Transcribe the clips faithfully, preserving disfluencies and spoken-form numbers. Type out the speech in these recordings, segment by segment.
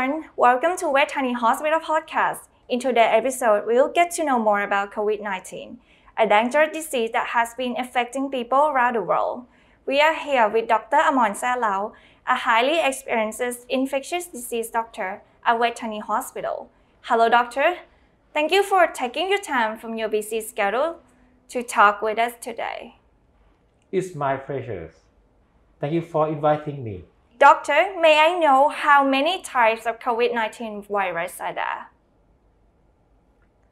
everyone. Welcome to Vejthani Hospital podcast. In today's episode, we'll get to know more about COVID nineteen, a dangerous disease that has been affecting people around the world. We are here with Doctor Amorn SaeLao, a highly experienced infectious disease doctor at Vejthani Hospital. Hello, doctor. Thank you for taking your time from your busy schedule to talk with us today. It's my pleasure. Thank you for inviting me. Doctor, may I know how many types of COVID nineteen virus are there?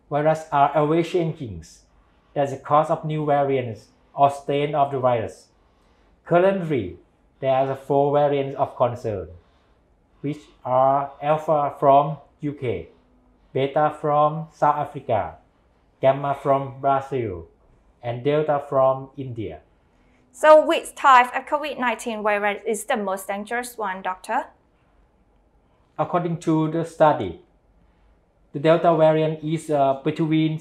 Virus are evolution genes that is the cause of new variants or strain of the virus. Currently, there are four variants of concern, which are Alpha from U K, Beta from South Africa, Gamma from Brazil, and Delta from India. So which type of COVID nineteen virus is the most dangerous one, doctor? According to the study, the Delta variant is uh, between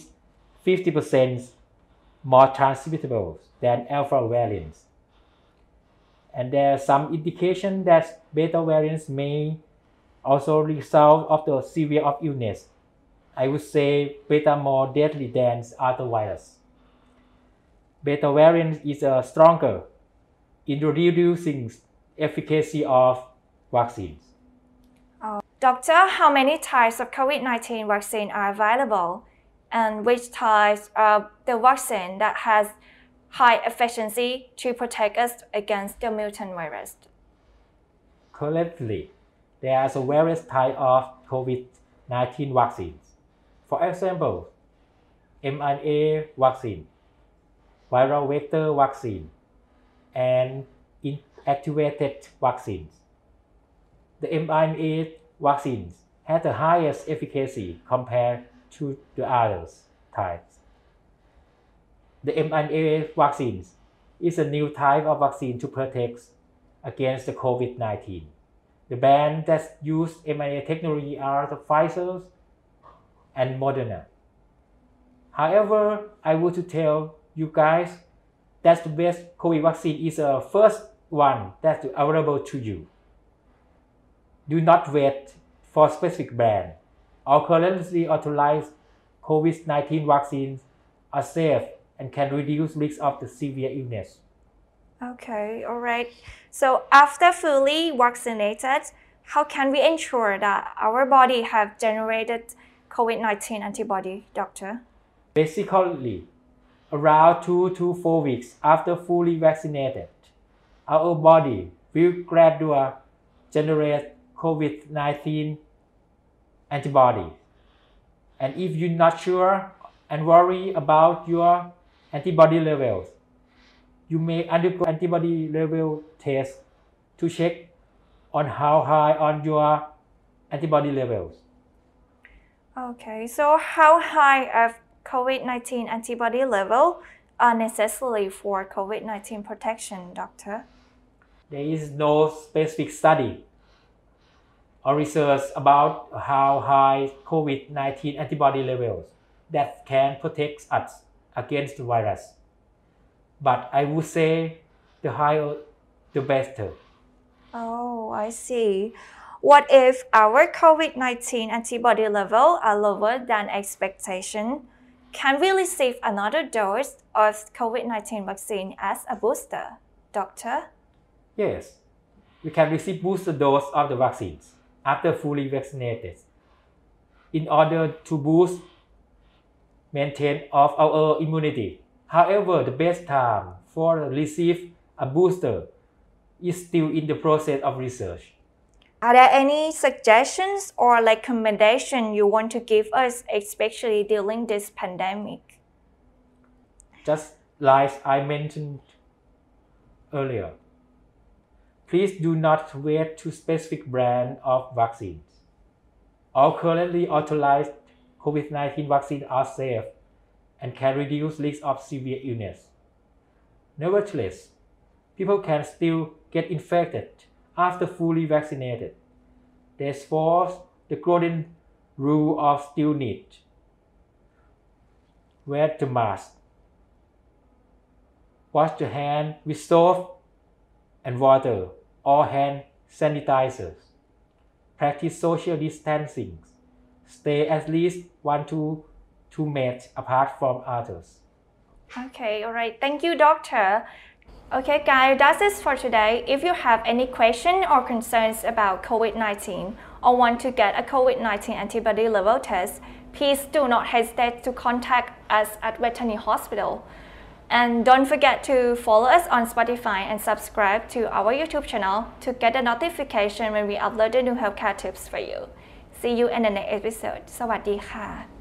fifty percent more transmittable than Alpha variants. And there are some indications that Beta variants may also result of the severe of illness. I would say Beta more deadly than other viruses. Beta variant is uh, stronger in reducing efficacy of vaccines. Oh. Doctor, how many types of COVID nineteen vaccine are available, and which types are the vaccine that has high efficiency to protect us against the mutant virus? Currently, there are various types of COVID nineteen vaccines. For example, mRNA vaccine, viral vector vaccine, and inactivated vaccines. The mRNA vaccines had the highest efficacy compared to the other types. The mRNA vaccines is a new type of vaccine to protect against the COVID nineteen. The brands that use mRNA technology are the Pfizer and Moderna. However, I want to tell you guys, that's the best COVID vaccine is the first one that's available to you. Do not wait for specific brand. Our currently authorized COVID nineteen vaccines are safe and can reduce risks of the severe illness. Okay, all right. So after fully vaccinated, how can we ensure that our body have generated COVID nineteen antibody, doctor? Basically, around two to four weeks after fully vaccinated, our body will gradually generate COVID nineteen antibodies. And if you're not sure and worry about your antibody levels, you may undergo antibody level test to check on how high on your antibody levels. Okay, so how high of COVID nineteen antibody level are necessary for COVID nineteen protection, doctor? There is no specific study or research about how high COVID nineteen antibody levels that can protect us against the virus. But I would say the higher, the better. Oh, I see. What if our COVID nineteen antibody level are lower than expectation? Can we receive another dose of COVID nineteen vaccine as a booster, doctor? Yes, we can receive booster dose of the vaccines after fully vaccinated in order to boost maintain of our immunity. However, the best time for receive a booster is still in the process of research. Are there any suggestions or recommendation you want to give us, especially during this pandemic? Just like I mentioned earlier, please do not wait to specific brand of vaccines. All currently authorized COVID nineteen vaccines are safe and can reduce risks of severe illness. Nevertheless, people can still get infected after fully vaccinated. Therefore, the golden rule of still need. Wear the mask. Wash the hand with soap and water or hand sanitizers. practice social distancing, stay at least one to two meters apart from others. Okay, all right. Thank you, doctor. Okay, guys, that's it for today. If you have any question or concerns about COVID nineteen or want to get a COVID nineteen antibody level test, please do not hesitate to contact us at Vejthani Hospital. And don't forget to follow us on Spotify and subscribe to our YouTube channel to get a notification when we upload the new healthcare tips for you. See you in the next episode. สวัสดีค่ะ